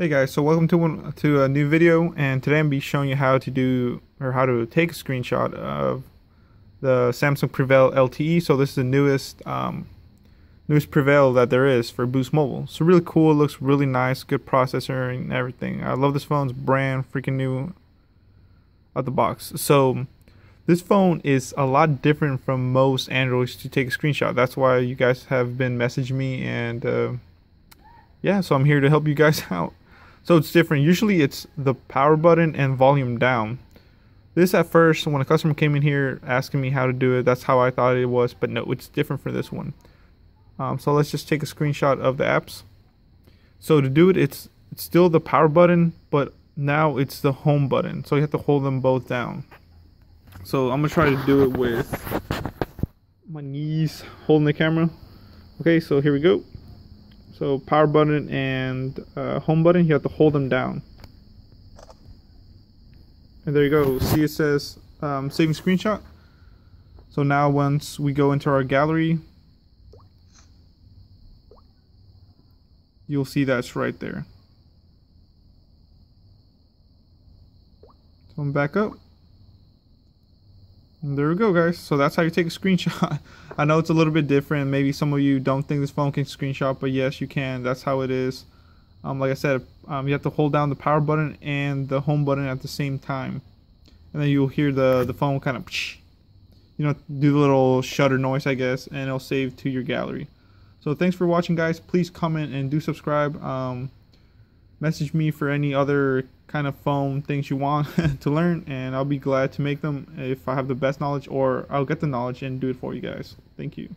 Hey guys, so welcome to a new video, and today I'm going to be showing you how to take a screenshot of the Samsung Prevail LTE. So this is the newest Prevail that there is for Boost Mobile. So really cool, looks really nice, good processor and everything. I love this phone's brand freaking new out the box. So this phone is a lot different from most Androids to take a screenshot. That's why you guys have been messaging me, and yeah, so I'm here to help you guys out. So it's different. Usually it's the power button and volume down. This at first, when a customer came in here asking me how to do it, that's how I thought it was, but no, it's different for this one. So let's just take a screenshot of the apps. So to do it, it's still the power button, but now it's the home button. So you have to hold them both down. So I'm gonna try to do it with my knees holding the camera. Okay, so here we go. So power button and home button, you have to hold them down. And there you go. See, it says saving screenshot. So now once we go into our gallery, you'll see that's right there. So I'm back up. And there we go, guys. So that's how you take a screenshot. I know it's a little bit different. Maybe some of you don't think this phone can screenshot, but yes, you can. That's how it is. Like I said, you have to hold down the power button and the home button at the same time, and then you'll hear the phone kind of, you know, do the little shutter noise, I guess, and it'll save to your gallery. So thanks for watching, guys. Please comment and do subscribe. Message me for any other kind of phone things you want to learn, and I'll be glad to make them if I have the best knowledge, or I'll get the knowledge and do it for you guys. Thank you.